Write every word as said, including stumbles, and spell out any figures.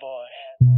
boy.